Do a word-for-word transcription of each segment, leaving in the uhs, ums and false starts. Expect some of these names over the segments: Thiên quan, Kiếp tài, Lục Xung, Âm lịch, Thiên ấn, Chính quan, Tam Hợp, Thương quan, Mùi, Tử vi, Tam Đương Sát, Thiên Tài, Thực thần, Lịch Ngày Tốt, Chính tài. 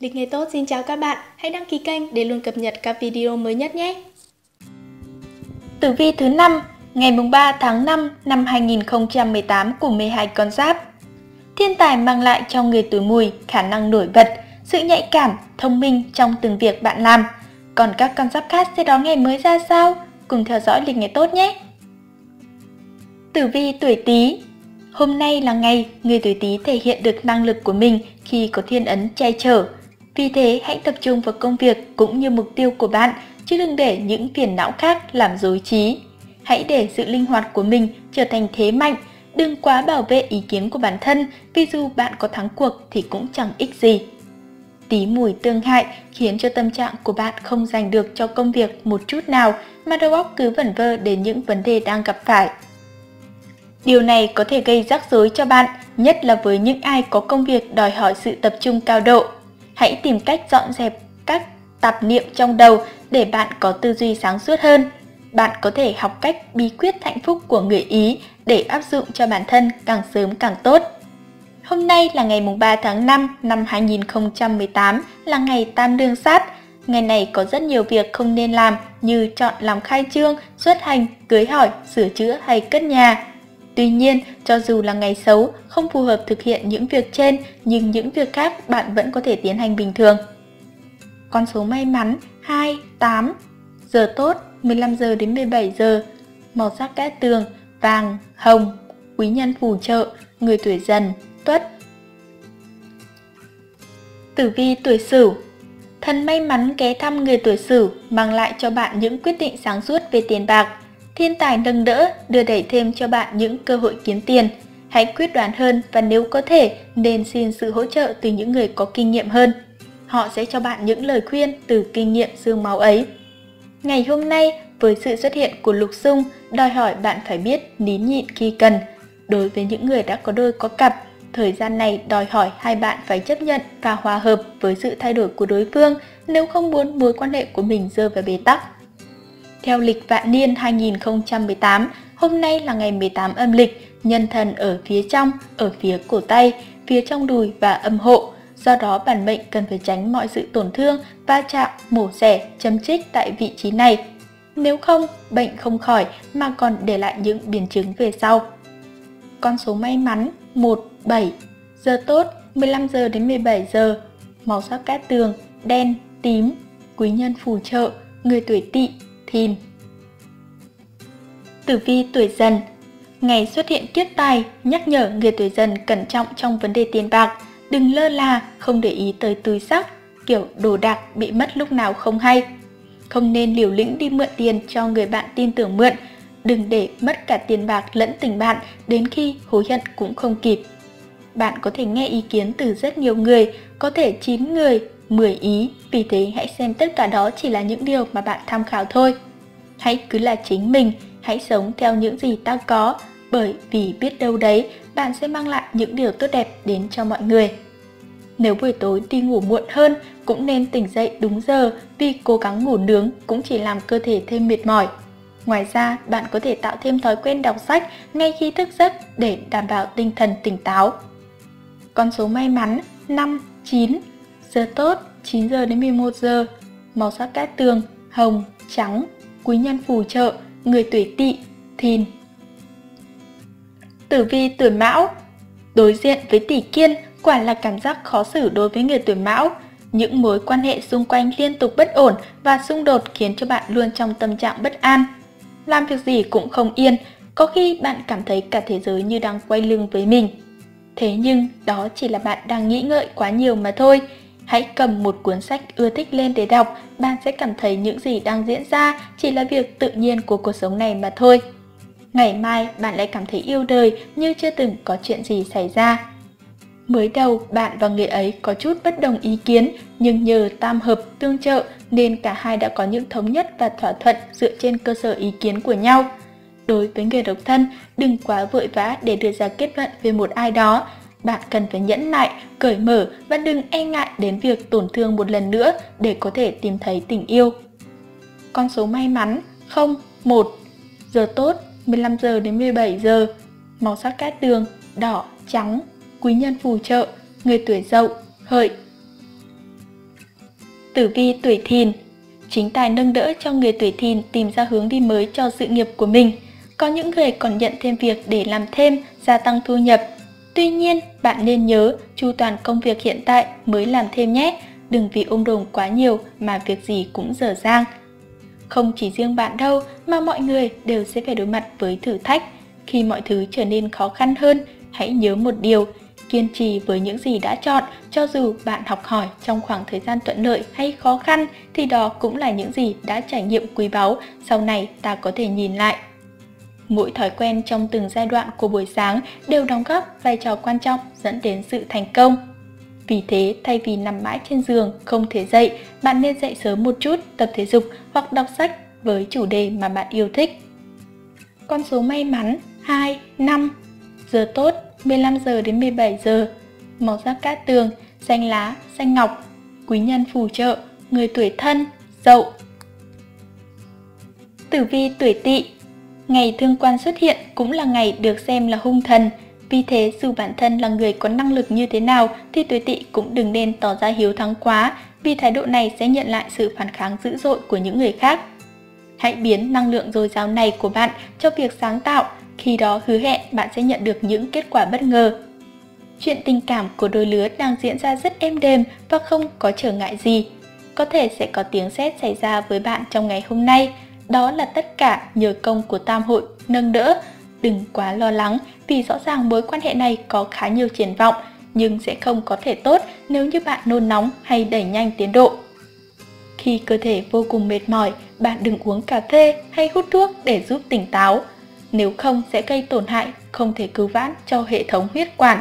Lịch Ngày Tốt xin chào các bạn, hãy đăng ký kênh để luôn cập nhật các video mới nhất nhé! Tử vi thứ năm, ngày ba tháng năm năm hai nghìn không trăm mười tám của mười hai con giáp. Thiên tài mang lại cho người tuổi Mùi khả năng nổi bật, sự nhạy cảm, thông minh trong từng việc bạn làm. Còn các con giáp khác sẽ đón ngày mới ra sao? Cùng theo dõi Lịch Ngày Tốt nhé! Tử vi tuổi Tý. Hôm nay là ngày người tuổi Tý thể hiện được năng lực của mình khi có thiên ấn che chở. Vì thế hãy tập trung vào công việc cũng như mục tiêu của bạn, chứ đừng để những phiền não khác làm rối trí. Hãy để sự linh hoạt của mình trở thành thế mạnh, đừng quá bảo vệ ý kiến của bản thân, vì dù bạn có thắng cuộc thì cũng chẳng ích gì. Tí Mùi tương hại khiến cho tâm trạng của bạn không dành được cho công việc một chút nào, mà đầu óc cứ vẩn vơ đến những vấn đề đang gặp phải. Điều này có thể gây rắc rối cho bạn, nhất là với những ai có công việc đòi hỏi sự tập trung cao độ. Hãy tìm cách dọn dẹp các tạp niệm trong đầu để bạn có tư duy sáng suốt hơn. Bạn có thể học cách bí quyết hạnh phúc của người Ý để áp dụng cho bản thân càng sớm càng tốt. Hôm nay là ngày ba tháng năm năm hai nghìn không trăm mười tám, là ngày Tam Đương Sát. Ngày này có rất nhiều việc không nên làm như chọn làm khai trương, xuất hành, cưới hỏi, sửa chữa hay cất nhà. Tuy nhiên, cho dù là ngày xấu, không phù hợp thực hiện những việc trên, nhưng những việc khác bạn vẫn có thể tiến hành bình thường. Con số may mắn hai, tám, giờ tốt mười lăm giờ đến mười bảy giờ, màu sắc cát tường vàng, hồng, quý nhân phù trợ, người tuổi Dần, Tuất. Tử vi tuổi Sửu. Thần may mắn ghé thăm người tuổi Sửu mang lại cho bạn những quyết định sáng suốt về tiền bạc. Thiên tài nâng đỡ, đưa đẩy thêm cho bạn những cơ hội kiếm tiền. Hãy quyết đoán hơn và nếu có thể nên xin sự hỗ trợ từ những người có kinh nghiệm hơn. Họ sẽ cho bạn những lời khuyên từ kinh nghiệm xương máu ấy. Ngày hôm nay, với sự xuất hiện của Lục Xung, đòi hỏi bạn phải biết nín nhịn khi cần. Đối với những người đã có đôi có cặp, thời gian này đòi hỏi hai bạn phải chấp nhận và hòa hợp với sự thay đổi của đối phương nếu không muốn mối quan hệ của mình rơi vào bế tắc. Theo lịch vạn niên hai nghìn không trăm mười tám, hôm nay là ngày mười tám âm lịch, nhân thần ở phía trong, ở phía cổ tay, phía trong đùi và âm hộ. Do đó bản mệnh cần phải tránh mọi sự tổn thương, va chạm, mổ xẻ, châm chích tại vị trí này. Nếu không, bệnh không khỏi mà còn để lại những biến chứng về sau. Con số may mắn một, bảy, giờ tốt mười lăm giờ đến mười bảy giờ, màu sắc cát tường đen, tím, quý nhân phù trợ, người tuổi Tỵ, Thìn. Tử vi tuổi Dần. Ngày xuất hiện kiếp tài nhắc nhở người tuổi Dần cẩn trọng trong vấn đề tiền bạc. Đừng lơ là, không để ý tới túi xách, kiểu đồ đạc bị mất lúc nào không hay. Không nên liều lĩnh đi mượn tiền cho người bạn tin tưởng mượn. Đừng để mất cả tiền bạc lẫn tình bạn, đến khi hối hận cũng không kịp. Bạn có thể nghe ý kiến từ rất nhiều người, có thể chín người, mười ý, vì thế hãy xem tất cả đó chỉ là những điều mà bạn tham khảo thôi. Hãy cứ là chính mình, hãy sống theo những gì ta có, bởi vì biết đâu đấy, bạn sẽ mang lại những điều tốt đẹp đến cho mọi người. Nếu buổi tối đi ngủ muộn hơn, cũng nên tỉnh dậy đúng giờ, vì cố gắng ngủ nướng cũng chỉ làm cơ thể thêm mệt mỏi. Ngoài ra, bạn có thể tạo thêm thói quen đọc sách ngay khi thức giấc để đảm bảo tinh thần tỉnh táo. Con số may mắn năm, chín, giờ tốt chín giờ đến mười một giờ, màu sắc cát tường hồng, trắng, quý nhân phù trợ, người tuổi Tỵ, Thìn. Tử vi tuổi Mão. Đối diện với tỷ Kiên quả là cảm giác khó xử đối với người tuổi Mão. Những mối quan hệ xung quanh liên tục bất ổn và xung đột khiến cho bạn luôn trong tâm trạng bất an. Làm việc gì cũng không yên, có khi bạn cảm thấy cả thế giới như đang quay lưng với mình. Thế nhưng đó chỉ là bạn đang nghĩ ngợi quá nhiều mà thôi. Hãy cầm một cuốn sách ưa thích lên để đọc, bạn sẽ cảm thấy những gì đang diễn ra chỉ là việc tự nhiên của cuộc sống này mà thôi. Ngày mai bạn lại cảm thấy yêu đời như chưa từng có chuyện gì xảy ra. Mới đầu bạn và người ấy có chút bất đồng ý kiến, nhưng nhờ tam hợp tương trợ nên cả hai đã có những thống nhất và thỏa thuận dựa trên cơ sở ý kiến của nhau. Đối với người độc thân, đừng quá vội vã để đưa ra kết luận về một ai đó. Bạn cần phải nhẫn nại, cởi mở và đừng e ngại đến việc tổn thương một lần nữa để có thể tìm thấy tình yêu. Con số may mắn không, một, giờ tốt mười lăm giờ đến mười bảy giờ, màu sắc cát tường đỏ, trắng, quý nhân phù trợ, người tuổi Dậu, Hợi. Tử vi tuổi Thìn. Chính tài nâng đỡ cho người tuổi Thìn tìm ra hướng đi mới cho sự nghiệp của mình. Có những người còn nhận thêm việc để làm thêm, gia tăng thu nhập. Tuy nhiên, bạn nên nhớ chu toàn công việc hiện tại mới làm thêm nhé. Đừng vì ôm đồm quá nhiều mà việc gì cũng dở dang. Không chỉ riêng bạn đâu mà mọi người đều sẽ phải đối mặt với thử thách. Khi mọi thứ trở nên khó khăn hơn, hãy nhớ một điều, kiên trì với những gì đã chọn, cho dù bạn học hỏi trong khoảng thời gian thuận lợi hay khó khăn, thì đó cũng là những gì đã trải nghiệm quý báu, sau này ta có thể nhìn lại. Mỗi thói quen trong từng giai đoạn của buổi sáng đều đóng góp vai trò quan trọng dẫn đến sự thành công. Vì thế, thay vì nằm mãi trên giường, không thể dậy, bạn nên dậy sớm một chút, tập thể dục hoặc đọc sách với chủ đề mà bạn yêu thích. Con số may mắn hai, năm. Giờ tốt mười lăm giờ đến mười bảy giờ. Màu sắc cát tường, xanh lá, xanh ngọc. Quý nhân phù trợ, người tuổi Thân, Dậu. Tử vi tuổi Tỵ. Ngày thương quan xuất hiện cũng là ngày được xem là hung thần. Vì thế dù bản thân là người có năng lực như thế nào thì tuổi Tỵ cũng đừng nên tỏ ra hiếu thắng quá, vì thái độ này sẽ nhận lại sự phản kháng dữ dội của những người khác. Hãy biến năng lượng dồi dào này của bạn cho việc sáng tạo, khi đó hứa hẹn bạn sẽ nhận được những kết quả bất ngờ. Chuyện tình cảm của đôi lứa đang diễn ra rất êm đềm và không có trở ngại gì. Có thể sẽ có tiếng sét xảy ra với bạn trong ngày hôm nay, đó là tất cả nhờ công của tam hội nâng đỡ. Đừng quá lo lắng vì rõ ràng mối quan hệ này có khá nhiều triển vọng, nhưng sẽ không có thể tốt nếu như bạn nôn nóng hay đẩy nhanh tiến độ. Khi cơ thể vô cùng mệt mỏi, bạn đừng uống cà phê hay hút thuốc để giúp tỉnh táo. Nếu không sẽ gây tổn hại, không thể cứu vãn cho hệ thống huyết quản.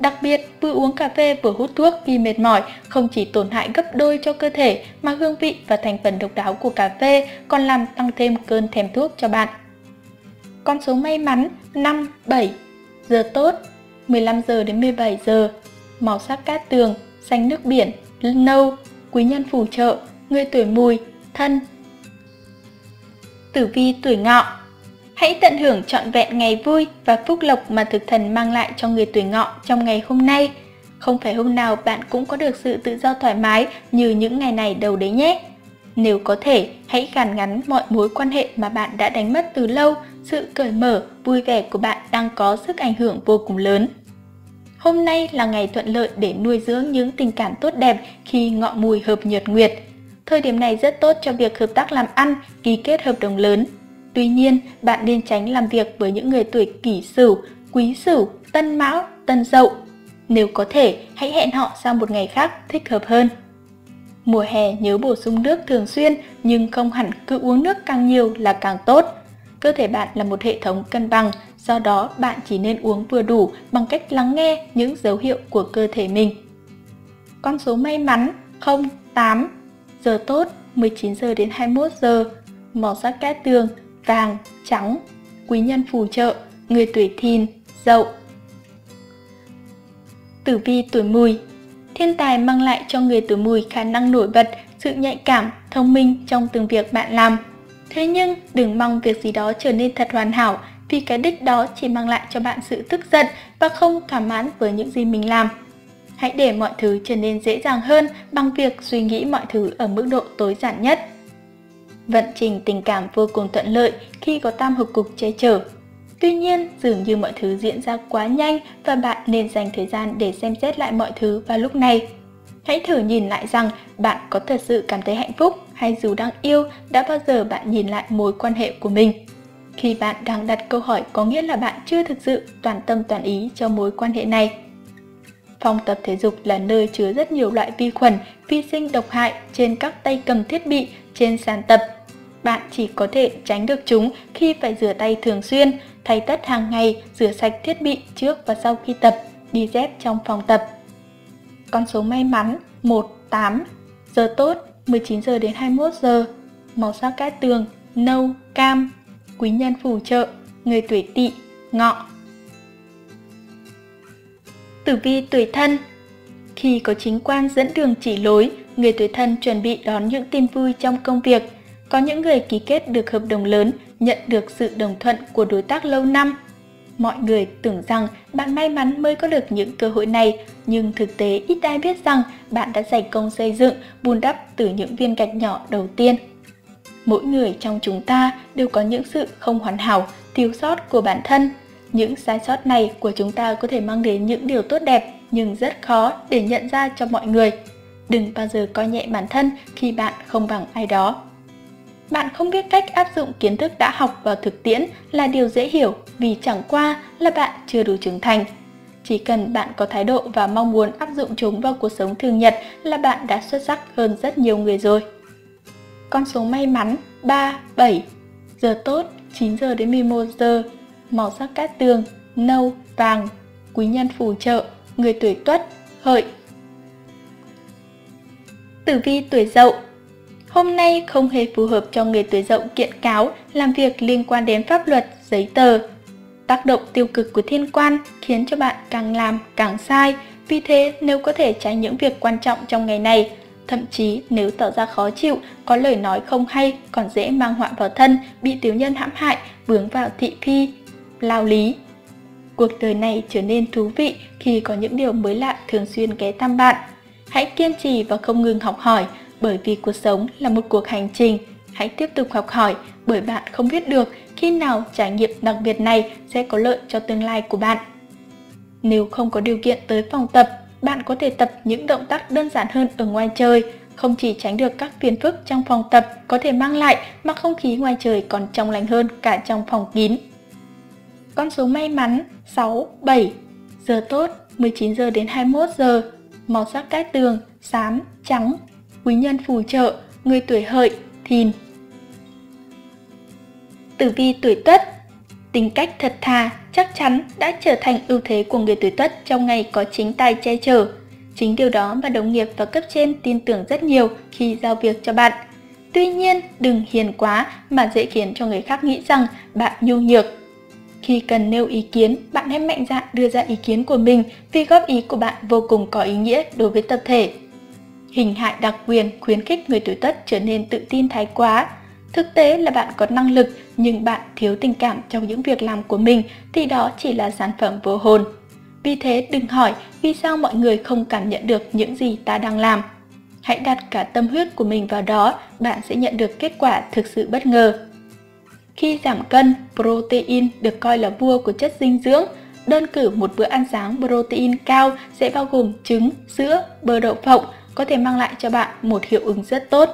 Đặc biệt, vừa uống cà phê vừa hút thuốc vì mệt mỏi không chỉ tổn hại gấp đôi cho cơ thể mà hương vị và thành phần độc đáo của cà phê còn làm tăng thêm cơn thèm thuốc cho bạn. Con số may mắn năm, bảy. Giờ tốt mười lăm giờ đến mười bảy giờ. Màu sắc cát tường, xanh nước biển, nâu. Quý nhân phù trợ, người tuổi Mùi, Thân. Tử vi tuổi Ngọ. Hãy tận hưởng trọn vẹn ngày vui và phúc lộc mà thực thần mang lại cho người tuổi Ngọ trong ngày hôm nay. Không phải hôm nào bạn cũng có được sự tự do thoải mái như những ngày này đâu đấy nhé. Nếu có thể, hãy gàn ngắn mọi mối quan hệ mà bạn đã đánh mất từ lâu, sự cởi mở, vui vẻ của bạn đang có sức ảnh hưởng vô cùng lớn. Hôm nay là ngày thuận lợi để nuôi dưỡng những tình cảm tốt đẹp khi Ngọ Mùi hợp nhật nguyệt. Thời điểm này rất tốt cho việc hợp tác làm ăn, ký kết hợp đồng lớn. Tuy nhiên, bạn nên tránh làm việc với những người tuổi Kỷ Sửu, Quý Sửu, Tân Mão, Tân Dậu. Nếu có thể, hãy hẹn họ sang một ngày khác thích hợp hơn. Mùa hè nhớ bổ sung nước thường xuyên, nhưng không hẳn cứ uống nước càng nhiều là càng tốt. Cơ thể bạn là một hệ thống cân bằng, do đó bạn chỉ nên uống vừa đủ bằng cách lắng nghe những dấu hiệu của cơ thể mình. Con số may mắn không, tám. Giờ tốt mười chín giờ đến hai mươi mốt giờ. Màu sắc cát tường, vàng, trắng. Quý nhân phù trợ, người tuổi Thìn, Dậu. Tử vi tuổi Mùi. Thiên tài mang lại cho người tuổi Mùi khả năng nổi bật, sự nhạy cảm, thông minh trong từng việc bạn làm. Thế nhưng đừng mong việc gì đó trở nên thật hoàn hảo, vì cái đích đó chỉ mang lại cho bạn sự tức giận và không thỏa mãn với những gì mình làm. Hãy để mọi thứ trở nên dễ dàng hơn bằng việc suy nghĩ mọi thứ ở mức độ tối giản nhất. Vận trình tình cảm vô cùng thuận lợi khi có tam hợp cục che chở. Tuy nhiên, dường như mọi thứ diễn ra quá nhanh và bạn nên dành thời gian để xem xét lại mọi thứ vào lúc này. Hãy thử nhìn lại rằng bạn có thật sự cảm thấy hạnh phúc hay dù đang yêu, đã bao giờ bạn nhìn lại mối quan hệ của mình. Khi bạn đang đặt câu hỏi có nghĩa là bạn chưa thực sự toàn tâm toàn ý cho mối quan hệ này. Phòng tập thể dục là nơi chứa rất nhiều loại vi khuẩn, vi sinh độc hại trên các tay cầm thiết bị, trên sàn tập. Bạn chỉ có thể tránh được chúng khi phải rửa tay thường xuyên, thay tất hàng ngày, rửa sạch thiết bị trước và sau khi tập, đi dép trong phòng tập. Con số may mắn một, tám. Giờ tốt mười chín giờ đến hai mươi mốt giờ. Màu sắc cát tường, nâu, cam. Quý nhân phù trợ, người tuổi Tỵ, Ngọ. Tử vi tuổi Thân. Khi có chính quan dẫn đường chỉ lối, người tuổi Thân chuẩn bị đón những tin vui trong công việc. Có những người ký kết được hợp đồng lớn, nhận được sự đồng thuận của đối tác lâu năm. Mọi người tưởng rằng bạn may mắn mới có được những cơ hội này, nhưng thực tế ít ai biết rằng bạn đã dày công xây dựng, vun đắp từ những viên gạch nhỏ đầu tiên. Mỗi người trong chúng ta đều có những sự không hoàn hảo, thiếu sót của bản thân. Những sai sót này của chúng ta có thể mang đến những điều tốt đẹp nhưng rất khó để nhận ra cho mọi người. Đừng bao giờ coi nhẹ bản thân khi bạn không bằng ai đó. Bạn không biết cách áp dụng kiến thức đã học vào thực tiễn là điều dễ hiểu vì chẳng qua là bạn chưa đủ trưởng thành. Chỉ cần bạn có thái độ và mong muốn áp dụng chúng vào cuộc sống thường nhật là bạn đã xuất sắc hơn rất nhiều người rồi. Con số may mắn ba, bảy, giờ tốt chín giờ đến mười một giờ, màu sắc cát tường, nâu, vàng, quý nhân phù trợ, người tuổi Tuất, Hợi. Tử vi tuổi Dậu. Hôm nay không hề phù hợp cho người tuổi Dậu kiện cáo, làm việc liên quan đến pháp luật, giấy tờ. Tác động tiêu cực của thiên quan khiến cho bạn càng làm càng sai, vì thế nếu có thể tránh những việc quan trọng trong ngày này, thậm chí nếu tỏ ra khó chịu, có lời nói không hay còn dễ mang họa vào thân, bị tiểu nhân hãm hại, vướng vào thị phi, lao lý. Cuộc đời này trở nên thú vị khi có những điều mới lạ thường xuyên ghé thăm bạn. Hãy kiên trì và không ngừng học hỏi, bởi vì cuộc sống là một cuộc hành trình. Hãy tiếp tục học hỏi, bởi bạn không biết được khi nào trải nghiệm đặc biệt này sẽ có lợi cho tương lai của bạn. Nếu không có điều kiện tới phòng tập, bạn có thể tập những động tác đơn giản hơn ở ngoài trời, không chỉ tránh được các phiền phức trong phòng tập có thể mang lại mà không khí ngoài trời còn trong lành hơn cả trong phòng kín. Con số may mắn sáu, bảy, giờ tốt mười chín giờ đến hai mươi mốt giờ, màu sắc cát tường, xám, trắng, quý nhân phù trợ, người tuổi Hợi, Thìn. Tử vi tuổi Tuất. Tính cách thật thà, chắc chắn đã trở thành ưu thế của người tuổi Tuất trong ngày có chính tài che chở. Chính điều đó mà đồng nghiệp và cấp trên tin tưởng rất nhiều khi giao việc cho bạn. Tuy nhiên, đừng hiền quá mà dễ khiến cho người khác nghĩ rằng bạn nhu nhược. Khi cần nêu ý kiến, bạn hãy mạnh dạn đưa ra ý kiến của mình vì góp ý của bạn vô cùng có ý nghĩa đối với tập thể. Hình hại đặc quyền khuyến khích người tuổi Tuất trở nên tự tin thái quá. Thực tế là bạn có năng lực nhưng bạn thiếu tình cảm trong những việc làm của mình thì đó chỉ là sản phẩm vô hồn. Vì thế đừng hỏi vì sao mọi người không cảm nhận được những gì ta đang làm. Hãy đặt cả tâm huyết của mình vào đó, bạn sẽ nhận được kết quả thực sự bất ngờ. Khi giảm cân, protein được coi là vua của chất dinh dưỡng. Đơn cử một bữa ăn sáng protein cao sẽ bao gồm trứng, sữa, bơ đậu phộng, có thể mang lại cho bạn một hiệu ứng rất tốt.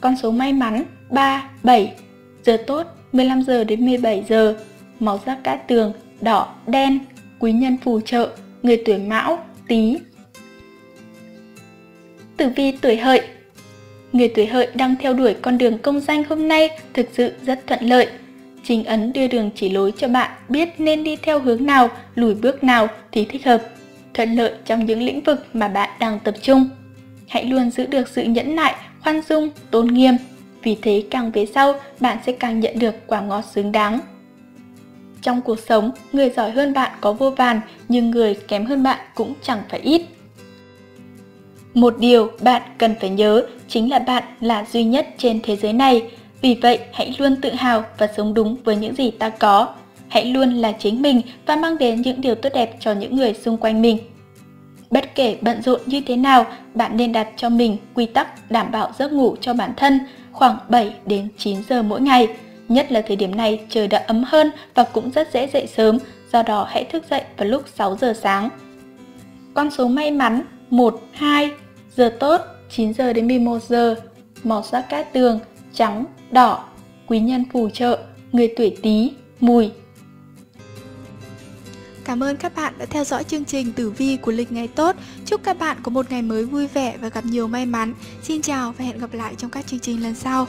Con số may mắn ba, bảy, giờ tốt mười lăm giờ đến mười bảy giờ, màu sắc cát tường, đỏ, đen, quý nhân phù trợ, người tuổi Mão, Tý. Tử vi tuổi Hợi. Người tuổi Hợi đang theo đuổi con đường công danh hôm nay thực sự rất thuận lợi. Chính ấn đưa đường chỉ lối cho bạn biết nên đi theo hướng nào, lùi bước nào thì thích hợp, thuận lợi trong những lĩnh vực mà bạn đang tập trung. Hãy luôn giữ được sự nhẫn nại, khoan dung, tôn nghiêm. Vì thế càng về sau, bạn sẽ càng nhận được quả ngọt xứng đáng. Trong cuộc sống, người giỏi hơn bạn có vô vàn, nhưng người kém hơn bạn cũng chẳng phải ít. Một điều bạn cần phải nhớ chính là bạn là duy nhất trên thế giới này. Vì vậy, hãy luôn tự hào và sống đúng với những gì ta có. Hãy luôn là chính mình và mang đến những điều tốt đẹp cho những người xung quanh mình. Bất kể bận rộn như thế nào, bạn nên đặt cho mình quy tắc đảm bảo giấc ngủ cho bản thân khoảng bảy đến chín giờ mỗi ngày. Nhất là thời điểm này trời đã ấm hơn và cũng rất dễ dậy sớm, do đó hãy thức dậy vào lúc sáu giờ sáng. Con số may mắn một, hai, giờ tốt chín giờ đến mười một giờ, màu sắc cát tường, trắng, đỏ, quý nhân phù trợ, người tuổi Tý, Mùi. Cảm ơn các bạn đã theo dõi chương trình tử vi của Lịch Ngày Tốt. Chúc các bạn có một ngày mới vui vẻ và gặp nhiều may mắn. Xin chào và hẹn gặp lại trong các chương trình lần sau.